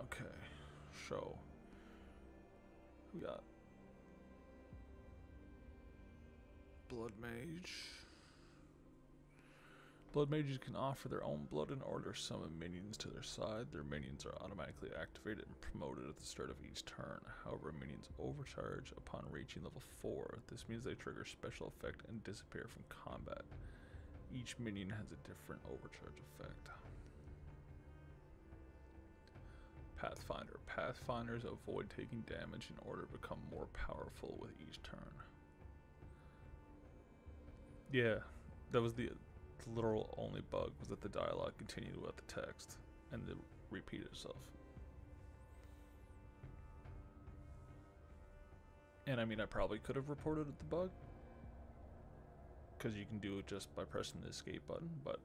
Okay. Show. We got Blood Mage. Blood Mages can offer their own blood in order to summon minions to their side. Their minions are automatically activated and promoted at the start of each turn. However, minions overcharge upon reaching level 4. This means they trigger special effect and disappear from combat. Each minion has a different overcharge effect. Pathfinder. Pathfinders avoid taking damage in order to become more powerful with each turn. Yeah, that was the literal only bug, was that the dialogue continued without the text and it repeated itself. And I mean, I probably could have reported the bug, because you can do it just by pressing the escape button, but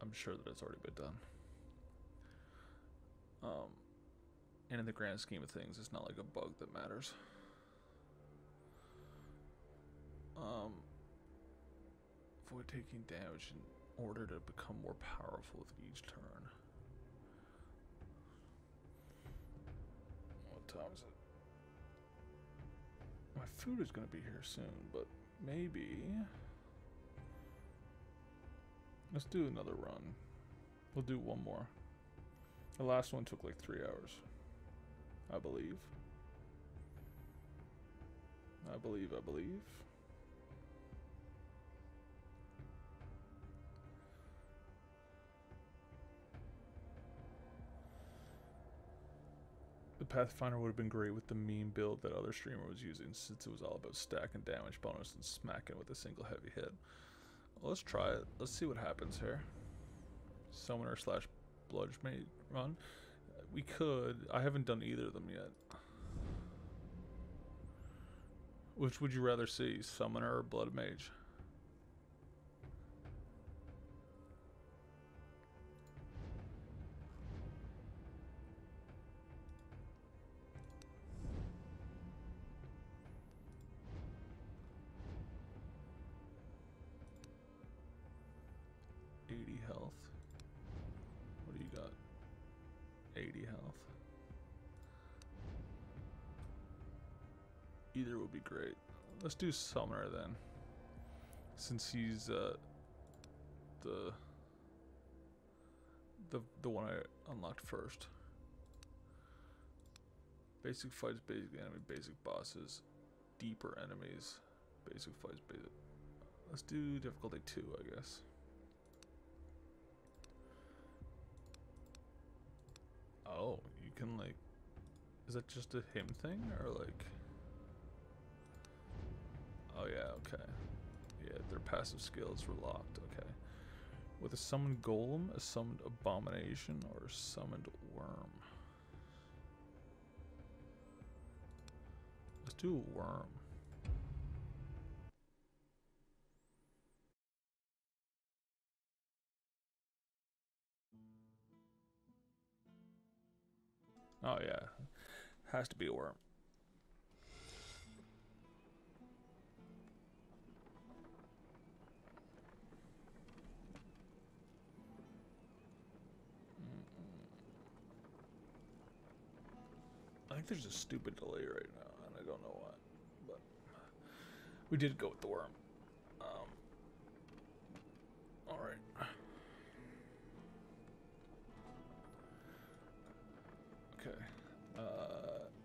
I'm sure that it's already been done. And in the grand scheme of things, it's not like a bug that matters. Avoid taking damage in order to become more powerful with each turn. What time is it? My food is going to be here soon, but maybe let's do another run. We'll do one more. The last one took like 3 hours, I believe. I believe. The Pathfinder would have been great with the meme build that other streamer was using, since it was all about stacking damage bonus and smacking with a single heavy hit. Well, let's try it. Let's see what happens here. Summoner / Blood Mage run. We could. I haven't done either of them yet. Which would you rather see, Summoner or Blood Mage? Either would be great. Let's do Summoner then, since he's the one I unlocked first. Basic fights, basic enemy, basic bosses, deeper enemies, basic fights, basic. Let's do difficulty 2, I guess. Oh, you can like, is that just a him thing or like? Oh yeah, okay. Yeah, their passive skills were locked, okay. With a summoned Golem, a summoned Abomination, or a summoned Worm. Let's do a Worm. Oh yeah, has to be a Worm. I think there's a stupid delay right now, and I don't know why, but we did go with the Worm. Alright. Okay.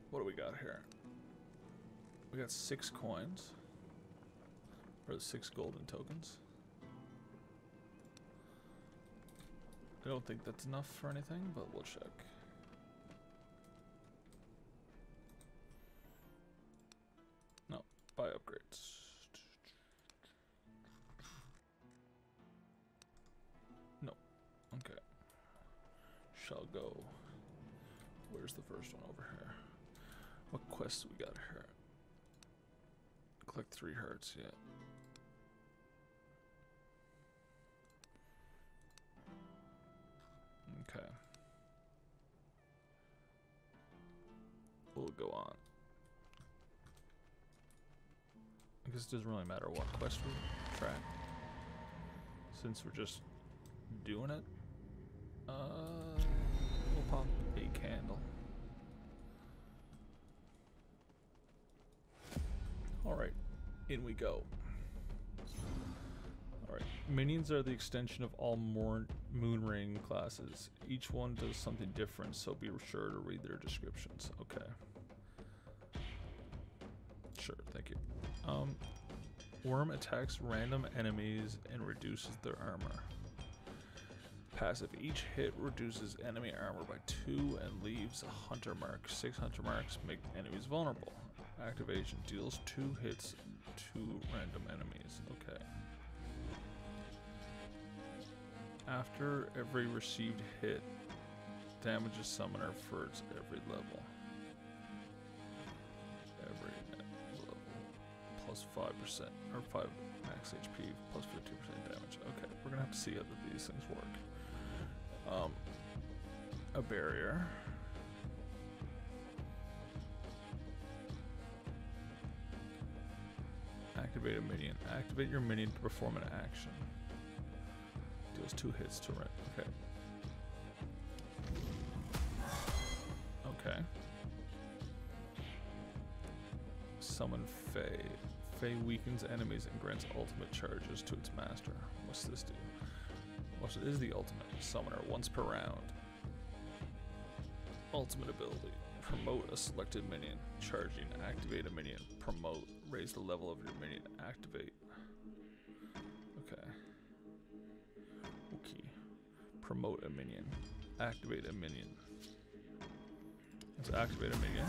What do we got here? We got 6 coins. Or 6 golden tokens. I don't think that's enough for anything, but we'll check. Buy upgrades. No. Okay. Shall go. Where's the first one over here? What quests we got here? Collect 3 hearts, yeah. Okay. We'll go on. I guess it doesn't really matter what quest we track, since we're just doing it. in we go. Alright, minions are the extension of all Moonring classes. Each one does something different, so be sure to read their descriptions. Okay. Sure, thank you. Worm attacks random enemies and reduces their armor. Passive. Each hit reduces enemy armor by 2 and leaves a hunter mark. 6 hunter marks make enemies vulnerable. Activation. Deals 2 hits to random enemies. Okay. After every received hit, damages Summoner for its every level. Every level. Plus 5%. Or 5 max HP plus 15% damage. Okay, we're gonna have to see how these things work. A barrier. Activate a minion. Activate your minion to perform an action. Deals 2 hits to rent. Okay. Okay. Summon Fae. Fae weakens enemies and grants ultimate charges to its master. What's this do? Well, it is the ultimate. Summoner once per round. Ultimate ability. Promote a selected minion. Charging. Activate a minion. Promote. Raise the level of your minion. Activate. Okay. Okay. Promote a minion. Activate a minion. Let's activate a minion.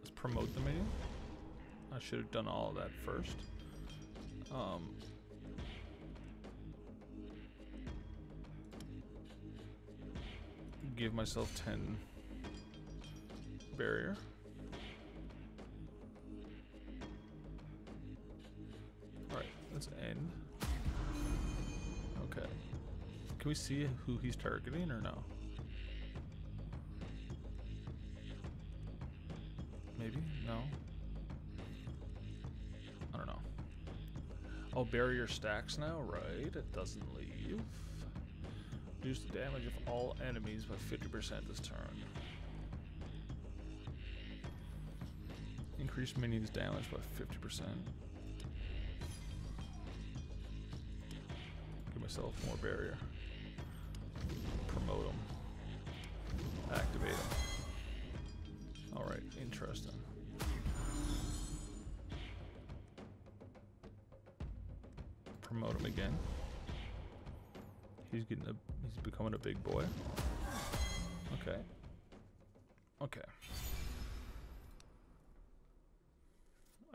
Let's promote the minion. I should have done all of that first. Give myself 10 barrier. Alright, let's end. Okay. Can we see who he's targeting or no? Maybe? No? I don't know. Oh, barrier stacks now? Right. It doesn't leave. Reduce the damage of all enemies by 50% this turn. Increase minions' damage by 50%. Give myself more barrier. Promote them. Activate them. Alright, interesting. Promote them again. He's becoming a big boy. Okay. Okay.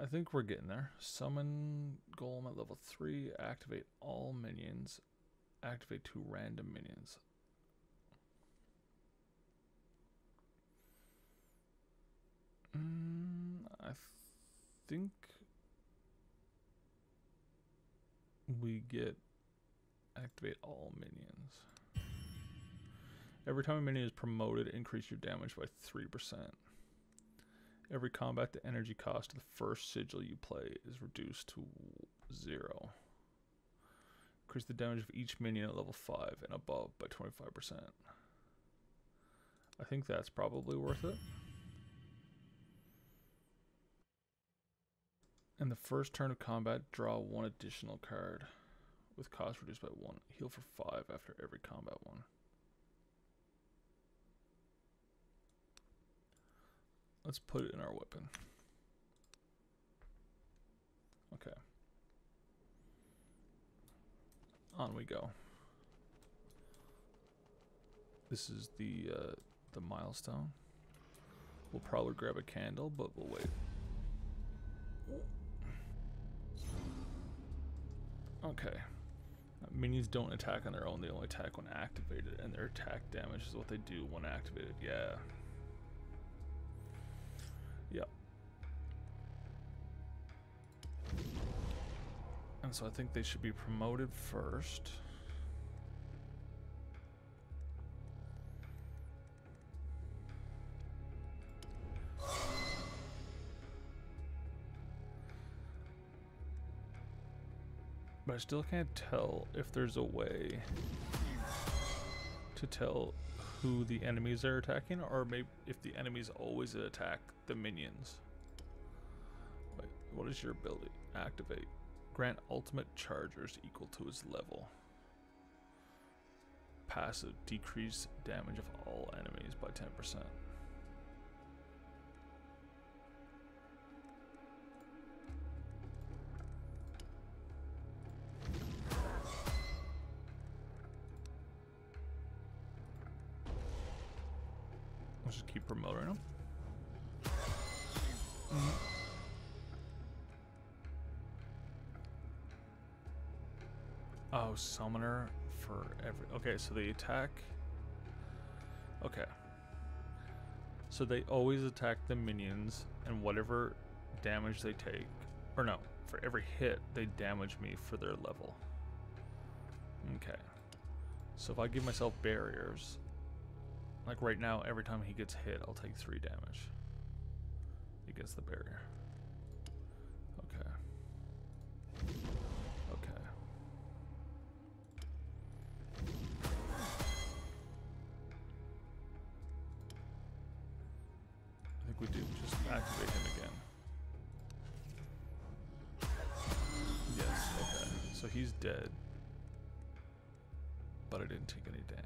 I think we're getting there. Summon Golem at level 3. Activate all minions. Activate 2 random minions. I think we get activate all minions. Every time a minion is promoted, increase your damage by 3%. Every combat, the energy cost of the first sigil you play is reduced to 0. Increase the damage of each minion at level 5 and above by 25%. I think that's probably worth it. In the first turn of combat, draw 1 additional card with cost reduced by 1. Heal for 5 after every combat one. Let's put it in our weapon. Okay. On we go. This is the milestone. We'll probably grab a candle, but we'll wait. Okay. Minions don't attack on their own, they only attack when activated, and their attack damage is what they do when activated. Yeah. Yep. And so I think they should be promoted first. But I still can't tell if there's a way to tell who the enemies are attacking, or maybe if the enemies always attack the minions. Wait. What is your ability? Activate. Grant ultimate chargers equal to its level. Passive. Decrease damage of all enemies by 10%. Let's just keep promoting him. Oh, summoner for every... Okay, so they attack... Okay. So they always attack the minions, and whatever damage they take... Or no, for every hit, they damage me for their level. Okay. So if I give myself barriers... Like right now, every time he gets hit, I'll take 3 damage. He gets the barrier. Okay. Okay. I think we do just activate him again. Yes, okay. So he's dead. But I didn't take any damage.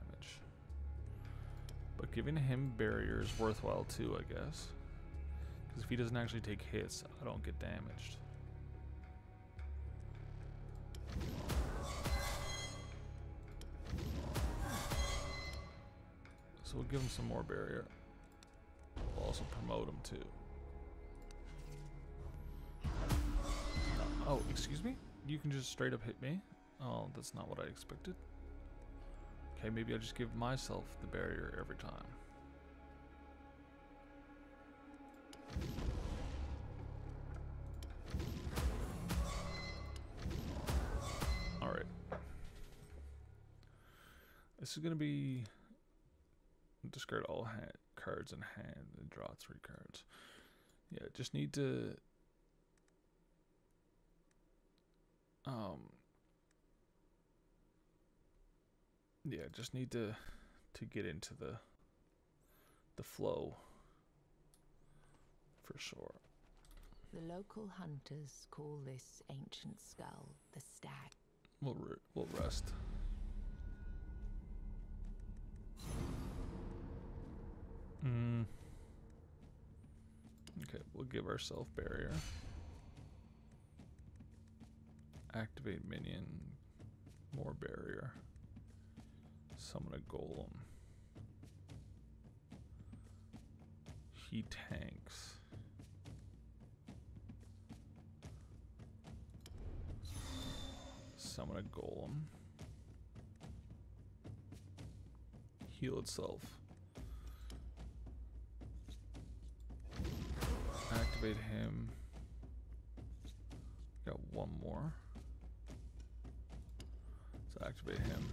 But giving him barriers worthwhile too, I guess. Because if he doesn't actually take hits, I don't get damaged. So we'll give him some more barrier. We'll also promote him too. Oh, excuse me? You can just straight up hit me? Oh, that's not what I expected. Okay, maybe I just give myself the barrier every time. Alright. This is gonna be... Discard all cards in hand and draw 3 cards. Yeah, just need to... Yeah, just need to get into the flow for sure. The local hunters call this ancient skull the stag. We'll rest. Okay, we'll give ourselves barrier. Activate minion. More barrier. Summon a golem. He tanks. Summon a golem. Heal itself. Activate him. Got one more. So activate him.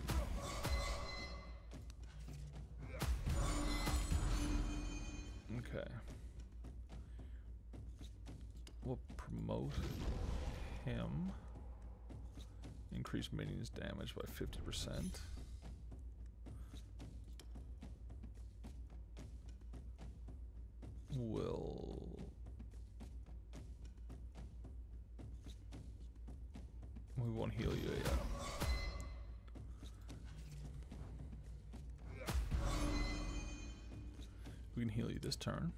Okay. We'll promote him. Increase minions damage by 50%. We won't heal you yet. We can heal you this turn.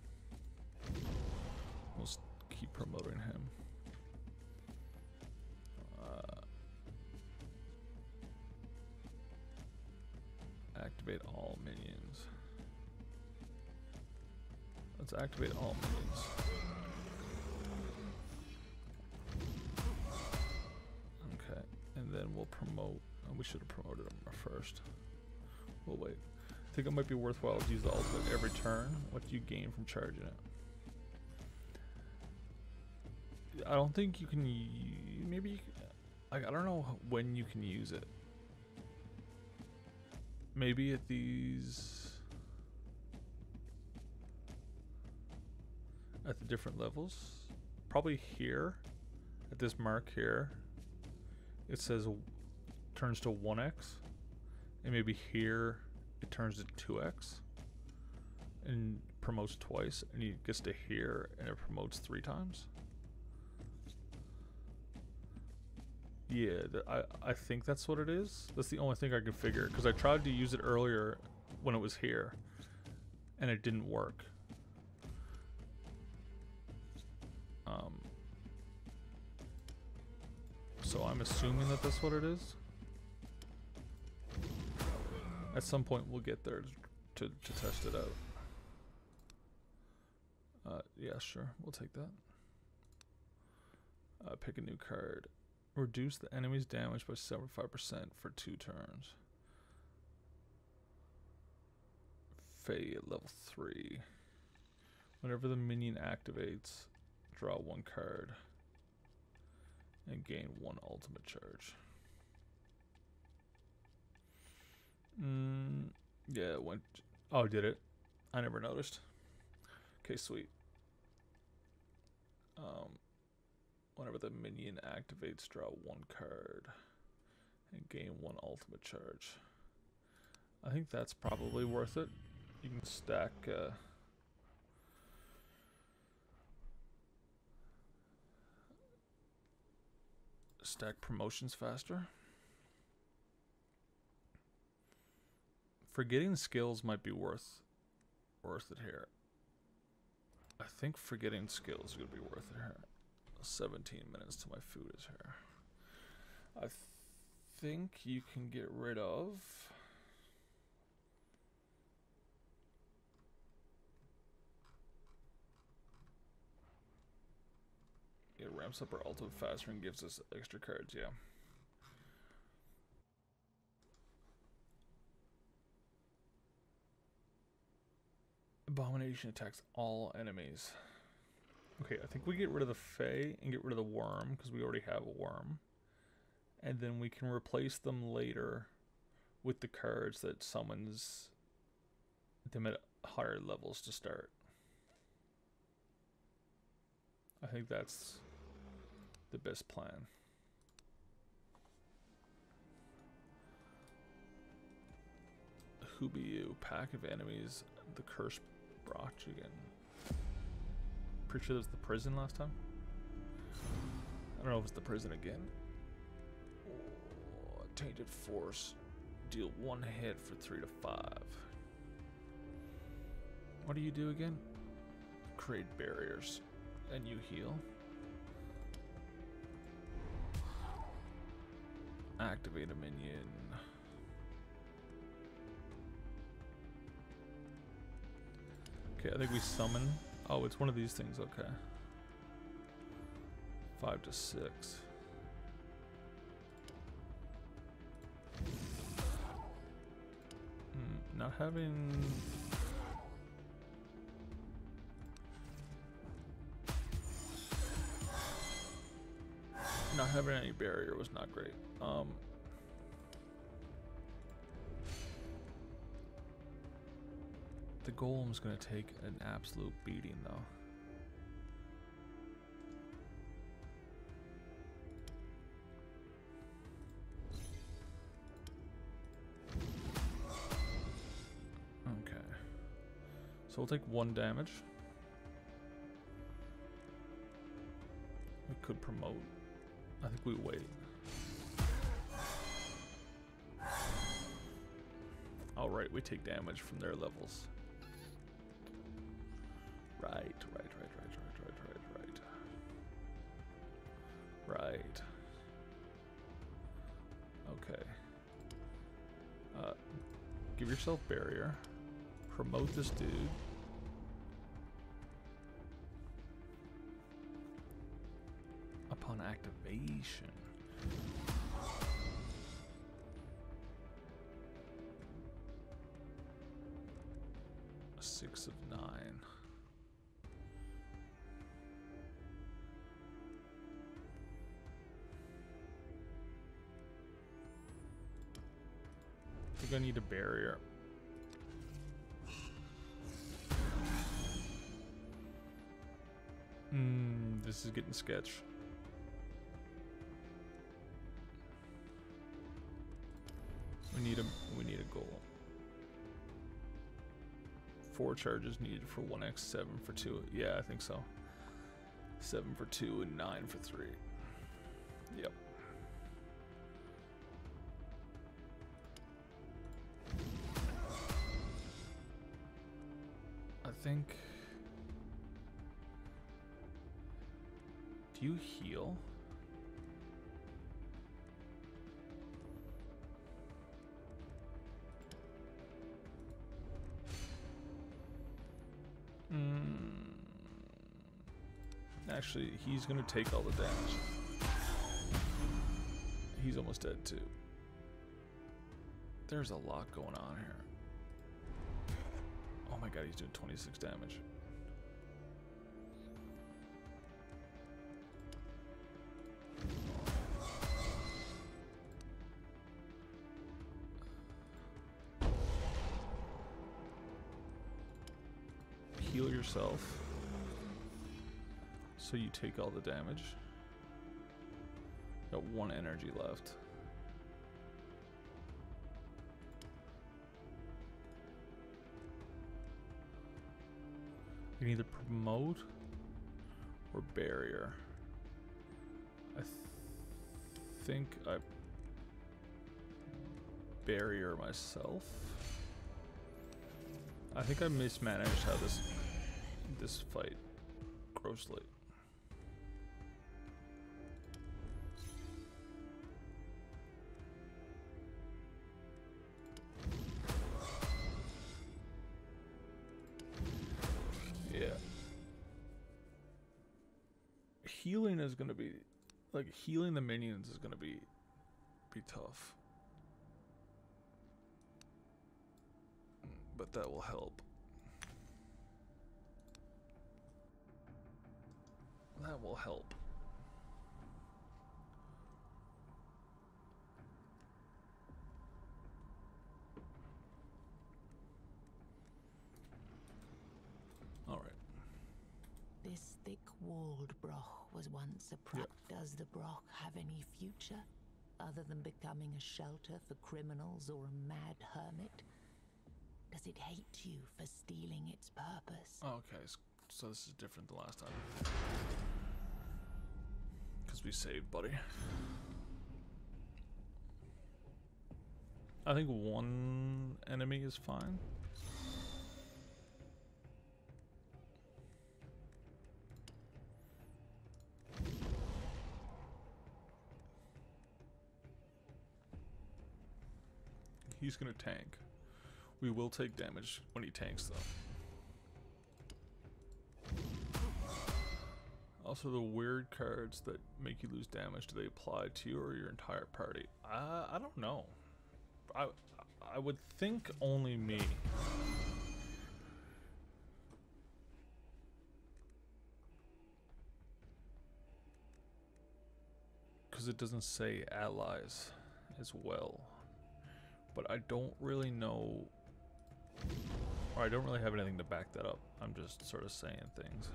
We'll keep promoting him. Activate all minions. Let's activate all minions. Okay, and then we'll promote. Oh, we should have promoted him first. We'll wait. I think it might be worthwhile to use the ultimate every turn. What do you gain from charging it? I don't think you can. Maybe you can, like, I don't know when you can use it. Maybe at these, at the different levels. Probably here, at this mark here. It says turns to 1x, and maybe here. It turns to 2x and promotes twice, and he gets to here and it promotes 3 times. Yeah, I think that's what it is. That's the only thing I could figure, because I tried to use it earlier when it was here, and it didn't work. So I'm assuming that that's what it is. At some point we'll get there to test it out. Yeah, sure, we'll take that. Pick a new card. Reduce the enemy's damage by 75% for 2 turns. Fae at level 3. Whenever the minion activates, draw 1 card and gain 1 ultimate charge. Yeah, it went. Oh, did it? I never noticed. Okay, sweet. Whenever the minion activates, draw 1 card and gain 1 ultimate charge. I think that's probably worth it. You can stack. Stack promotions faster. Forgetting skills might be worth it here. I think forgetting skills would be worth it here. 17 minutes till my food is here. I think you can get rid of it. Ramps up our ultimate faster and gives us extra cards. Yeah. Abomination attacks all enemies. Okay, I think we get rid of the Fae and get rid of the worm, because we already have a worm. And then we can replace them later with the cards that summons them at higher levels to start. I think that's the best plan. Who be you? Pack of enemies. The curse brought you again. Pretty sure that was the prison last time. I don't know if it's the prison again. Oh, tainted force. Deal 1 hit for 3 to 5. What do you do again? Create barriers. And you heal. Activate a minion. Okay, I think we summon. Oh, it's one of these things, okay. 5 to 6. Not having... Not having any barrier was not great. The golem's gonna take an absolute beating, though. Okay. So we'll take 1 damage. We could promote. I think we wait. Alright, we take damage from their levels. Right. Okay. Give yourself barrier. Promote this dude. Upon activation. A 6 of 9. I need a barrier. This is getting sketch. We need a goal. 4 charges needed for 1x, 7 for 2. Yeah, I think so. 7 for 2 and 9 for 3. Yep. think... Do you heal? Actually, he's going to take all the damage. He's almost dead too. There's a lot going on here. Oh my god, he's doing 26 damage. Heal yourself so you take all the damage. Got one energy left. You can either promote or barrier. I think I barrier myself. I think I mismanaged how this fight grossly. Yeah. Healing is gonna be like healing the minions is gonna be tough. But that will help. That will help. All right. This thick-walled Broch was once a prop. Yep. Does the Broch have any future other than becoming a shelter for criminals or a mad hermit? Does it hate you for stealing its purpose? Okay, so this is different than last time. Because we saved, buddy. I think one enemy is fine. He's gonna tank. We will take damage when he tanks, though. Also, the weird cards that make you lose damage, do they apply to you or your entire party? I don't know. I would think only me. Because it doesn't say allies as well. But I don't really know... Or I don't really have anything to back that up. I'm just sort of saying things.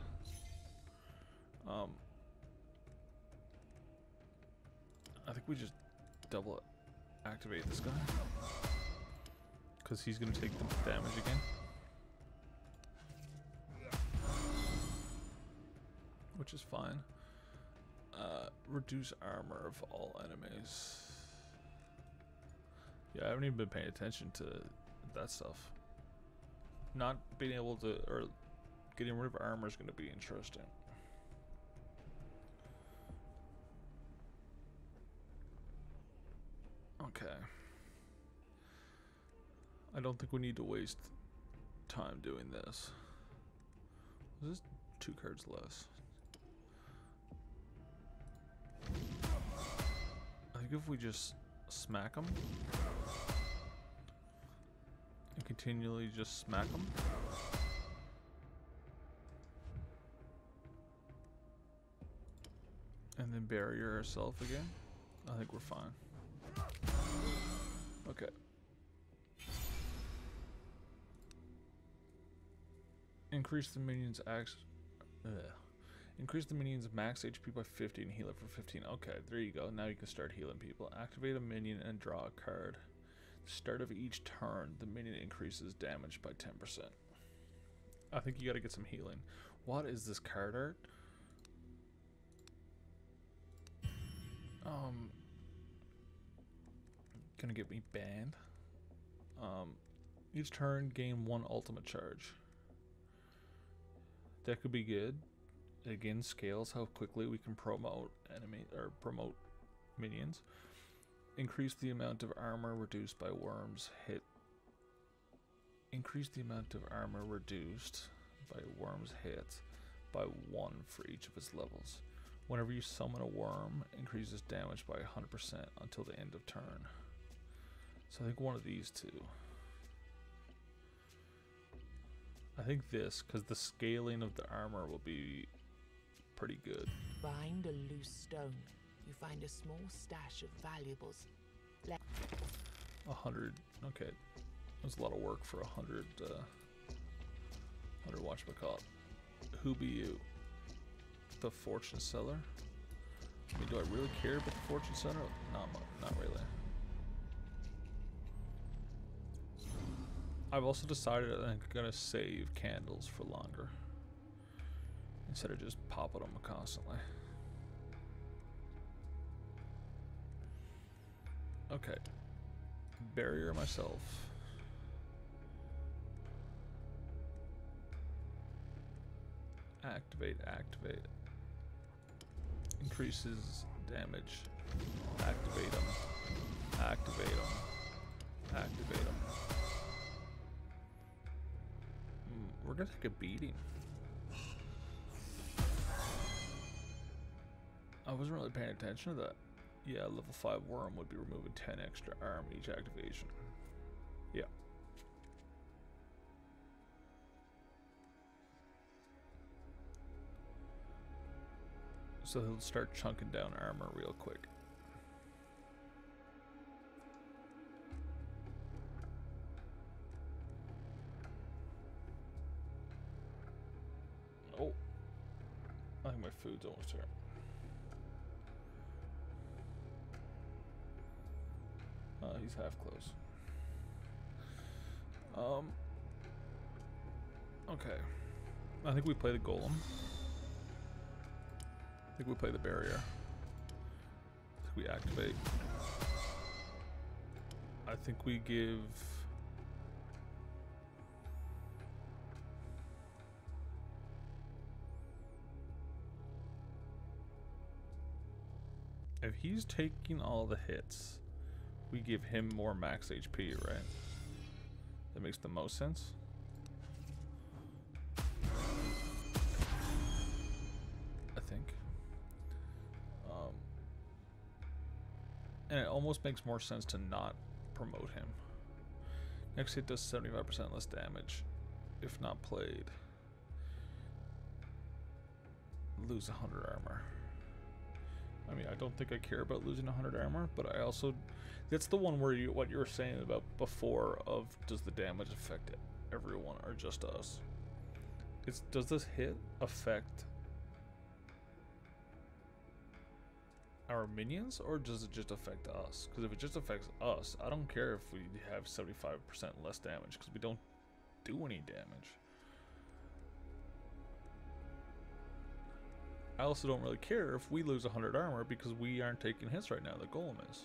I think we just double activate this guy. Because he's going to take the damage again. Which is fine. Reduce armor of all enemies. Yeah, I haven't even been paying attention to that stuff. Not being able to, or getting rid of armor is going to be interesting. Okay. I don't think we need to waste time doing this. Was this two cards less? I think if we just smack them and continually just smack them. And then barrier herself again. I think we're fine. Okay. Increase the minion's Increase the minion's max HP by 50 and heal it for 15. Okay, there you go. Now you can start healing people. Activate a minion and draw a card. Start of each turn, the minion increases damage by 10%. I think you gotta get some healing. What is this card art? Gonna get me banned. Each turn, gain one ultimate charge. That could be good. It again scales how quickly we can promote promote minions. Increase the amount of armor reduced by worms hit. Increase the amount of armor reduced by worms hit by 1 for each of its levels. Whenever you summon a worm, increases damage by 100% until the end of turn. So I think one of these two. I think this, because the scaling of the armor will be pretty good. Find a loose stone. You find a small stash of valuables. 100. Okay. That's a lot of work for 100. 100 whatchamacallit. Who be you? The fortune seller? I mean, do I really care about the fortune seller? No, not really. I've also decided I'm gonna save candles for longer instead of just popping them constantly. Okay. Barrier myself. Activate. Increases damage. Activate them. We're gonna take a beating. I wasn't really paying attention to that. Yeah, level 5 worm would be removing 10 extra arm each activation. Yeah. So he'll start chunking down armor real quick. Oh, I think my food's almost here. He's half close. Okay. I think we play the golem. I think we play the barrier. I think we activate. I think we give... If he's taking all the hits, we give him more max HP, right? That makes the most sense. I think. And it almost makes more sense to not promote him. Next hit does 75% less damage if not played. Lose 100 armor. I mean, I don't think I care about losing 100 armor, but I also... That's the one where you, what you were saying about before of, does the damage affect everyone or just us? It's, does this hit affect our minions, or does it just affect us? Because if it just affects us, I don't care if we have 75% less damage, because we don't do any damage. I also don't really care if we lose 100 armor because we aren't taking hits right now, the golem is.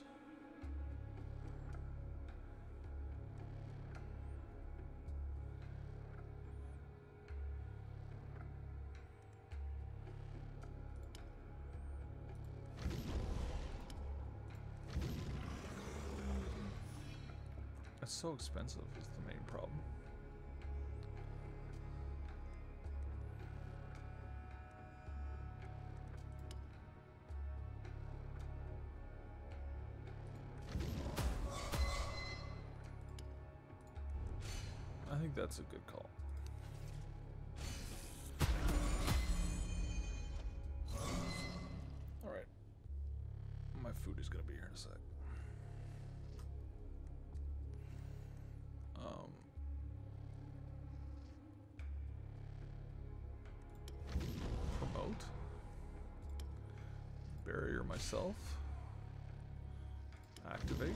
It's so expensive is the main problem. I think that's a good call. Alright. My food is gonna be here in a sec. Promote. Barrier myself. Activate.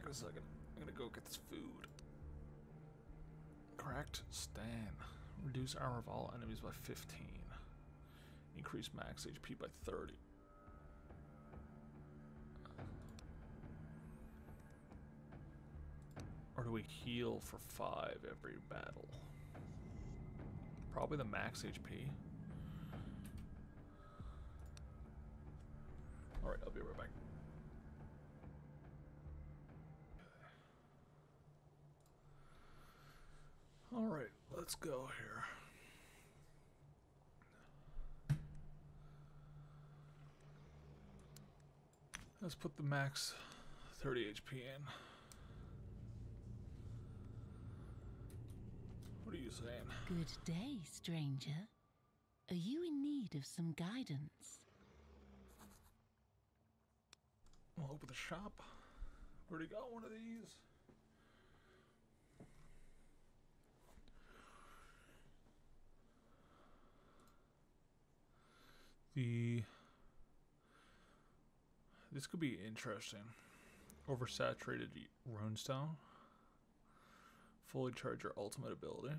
back in a second. I'm gonna go get this food. Correct? Stan. Reduce armor of all enemies by 15. Increase max HP by 30. Or do we heal for 5 every battle? Probably the max HP. Alright, I'll be right back. Alright, let's go here. Let's put the max 30 HP in. What are you saying? Good day, stranger. Are you in need of some guidance? We'll open the shop. Already got one of these. This could be interesting. Oversaturated runestone. Fully charge your ultimate ability.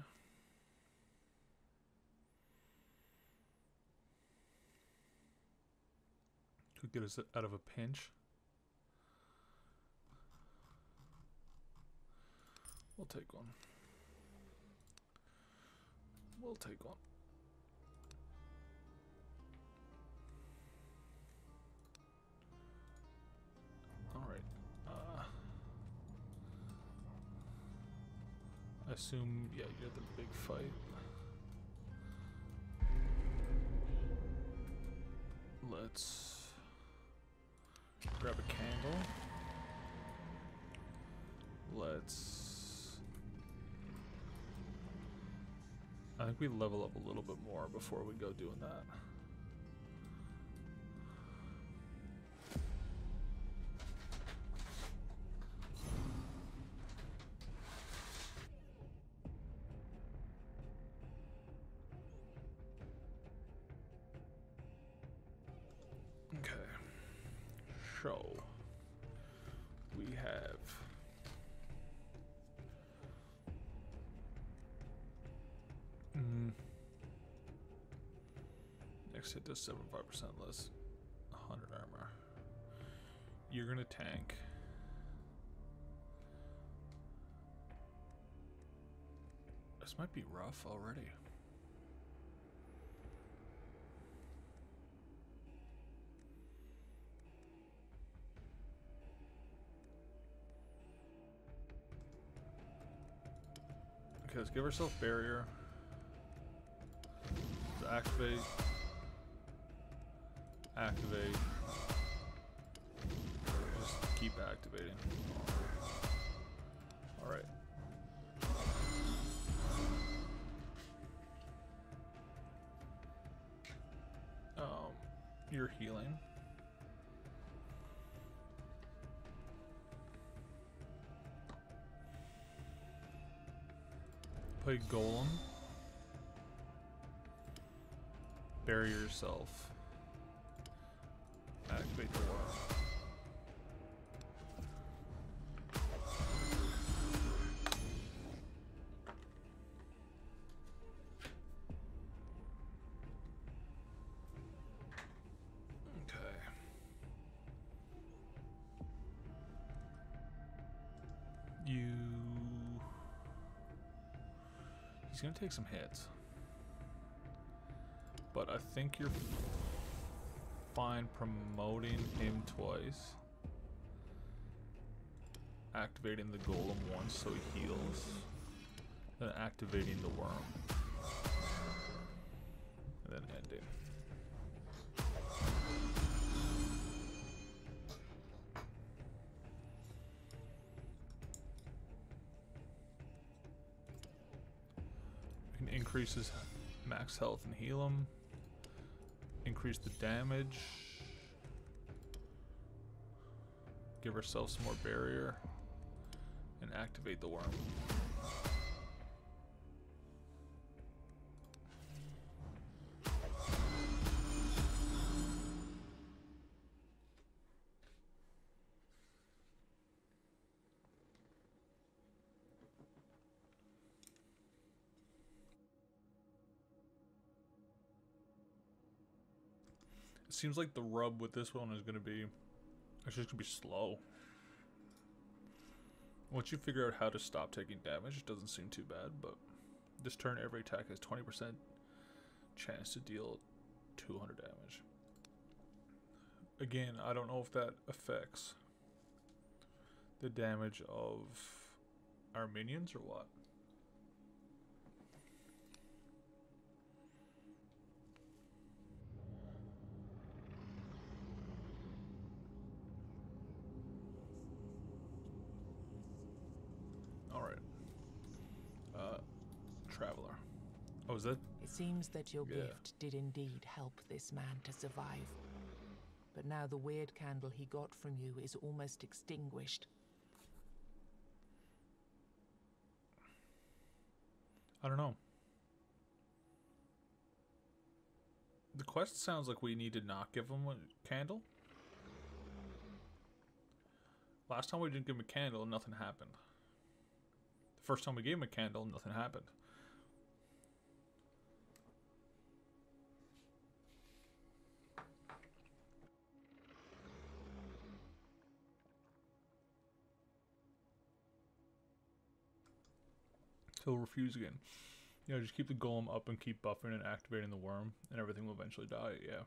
Could get us out of a pinch. We'll take one. We'll take one. I assume, yeah, you had the big fight. Let's grab a candle. Let's... I think we level up a little bit more before we go doing that. It does 75% less 100 armor. You're gonna tank. This might be rough already. Okay, let's give ourselves barrier. Let's activate. Activate. Just keep activating. Alright. You're healing. Play Golem. Bury yourself. Activate the wall. Okay. He's gonna take some hits. But I think you're fine promoting him twice, activating the golem once so he heals, then activating the worm, and then ending. You can increase his max health and heal him. Increase the damage. Give ourselves some more barrier. And activate the worm. seems like the rub with this one is going to be, it's just going to be slow. Once you figure out how to stop taking damage, it doesn't seem too bad, but this turn every attack has 20% chance to deal 200 damage. Again, I don't know if that affects the damage of our minions or what. Traveler. Oh, is that? It seems that your gift did indeed help this man to survive. But now the weird candle he got from you is almost extinguished. I don't know. The quest sounds like we need to not give him a candle. Last time we didn't give him a candle, nothing happened. The first time we gave him a candle, nothing happened. He'll refuse again. You know, just keep the golem up and keep buffing and activating the worm, and everything will eventually die, yeah.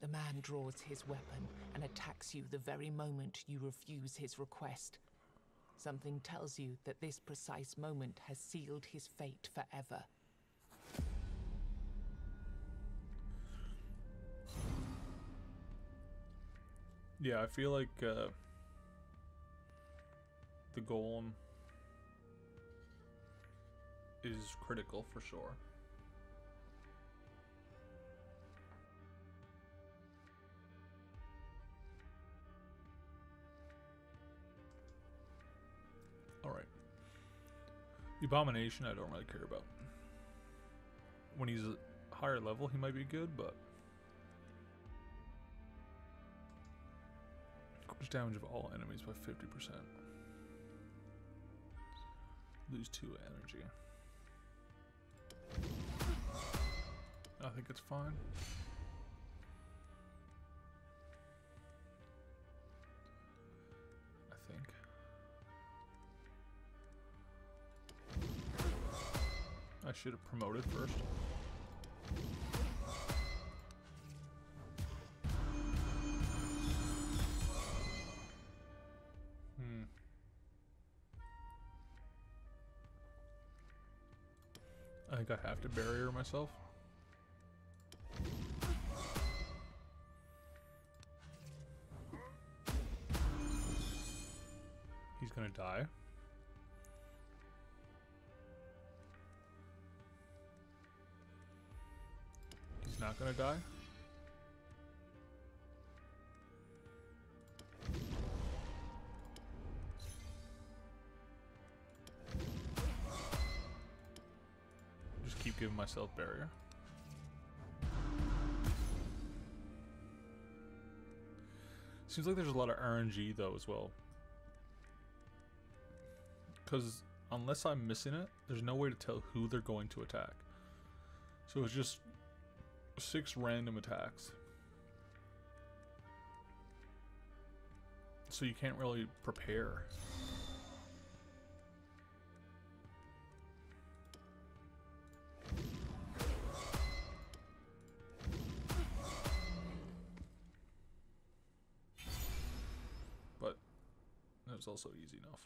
The man draws his weapon and attacks you the very moment you refuse his request. Something tells you that this precise moment has sealed his fate forever. Yeah, I feel like the golem is critical for sure. Alright. The Abomination I don't really care about. When he's a higher level he might be good, but increase damage of all enemies by 50%. Lose 2 energy. I think it's fine. I think. I should have promoted first. I think I have to barrier myself. He's gonna die. He's not gonna die. Give myself barrier. Seems like there's a lot of RNG though as well, because unless I'm missing it, there's no way to tell who they're going to attack. So it's just 6 random attacks. So you can't really prepare. It's also easy enough.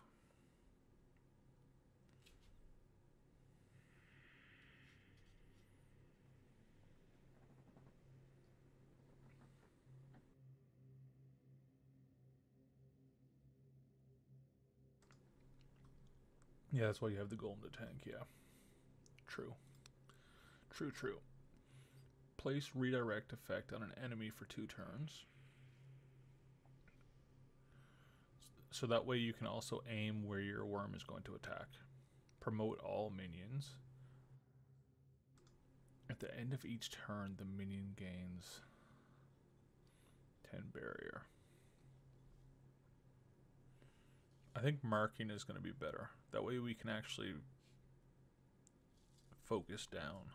Yeah, that's why you have the golem to tank, yeah. True. True, true. Place redirect effect on an enemy for 2 turns. So that way you can also aim where your worm is going to attack. Promote all minions. At the end of each turn, the minion gains 10 barrier. I think marking is going to be better. That way we can actually focus down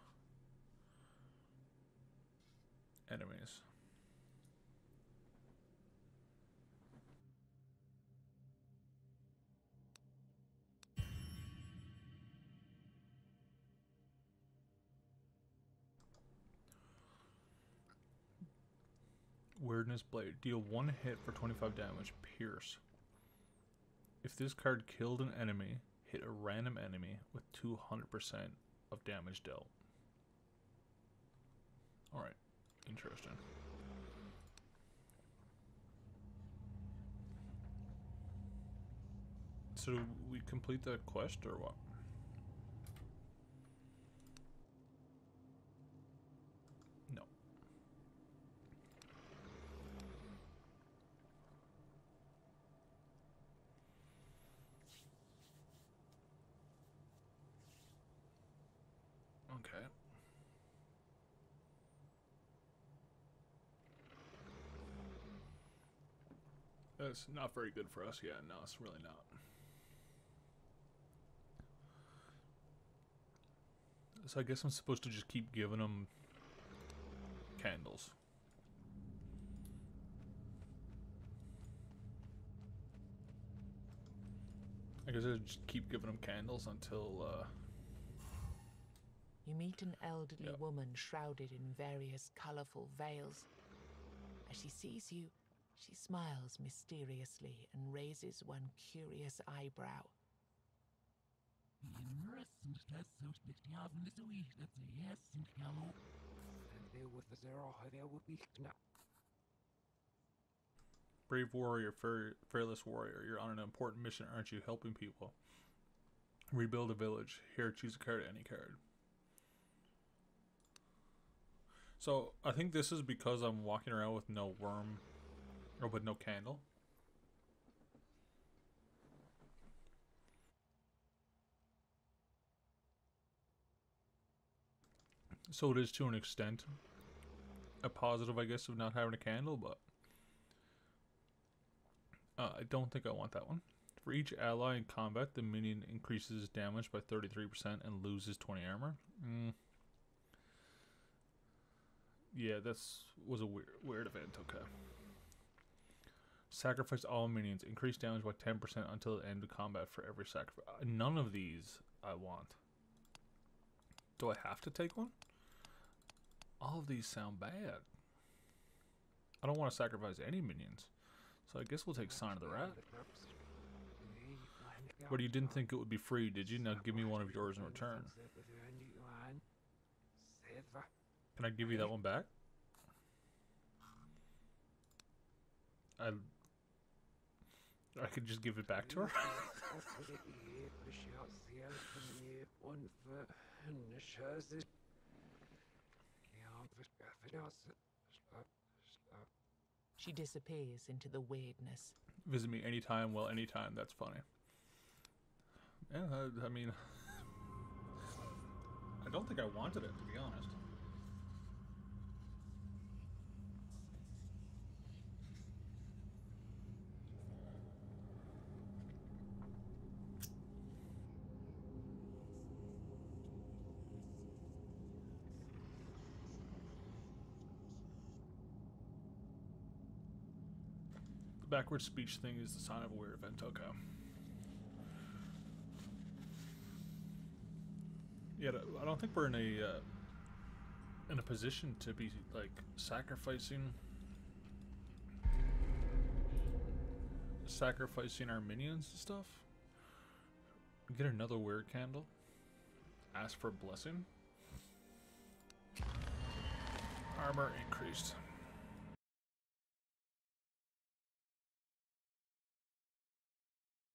enemies. Hardened Blade. Deal one hit for 25 damage. Pierce. If this card killed an enemy, hit a random enemy with 200% of damage dealt. Alright. Interesting. So do we complete that quest or what? No. Okay. That's not very good for us yet. No, it's really not. So I guess I'm supposed to just keep giving them candles. I guess I just keep giving them candles until, You meet an elderly woman shrouded in various colorful veils. As she sees you, she smiles mysteriously and raises one curious eyebrow. Brave warrior, fearless warrior, you're on an important mission, aren't you? Helping people. Rebuild a village. Here, choose a card, any card. So, I think this is because I'm walking around with no worm, or with no candle. So it is to an extent a positive, I guess, of not having a candle, but I don't think I want that one. For each ally in combat, the minion increases damage by 33% and loses 20 armor. Yeah, that was a weird event, okay. Sacrifice all minions. Increase damage by 10% until the end of combat for every sacrifice. None of these I want. Do I have to take one? All of these sound bad. I don't want to sacrifice any minions. So I guess we'll take Sign of the Rat. But you didn't think it would be free, did you? Now give me one of yours in return. Can I give you that one back? I could just give it back to her? She disappears into the weirdness. Visit me anytime. Well, anytime. That's funny. Yeah, I mean, I don't think I wanted it, to be honest. Backward speech thing is the sign of a weird event, okay. Yeah, I don't think we're in a position to be, like, sacrificing our minions and stuff. Get another weird candle. Ask for a blessing. Armor increased.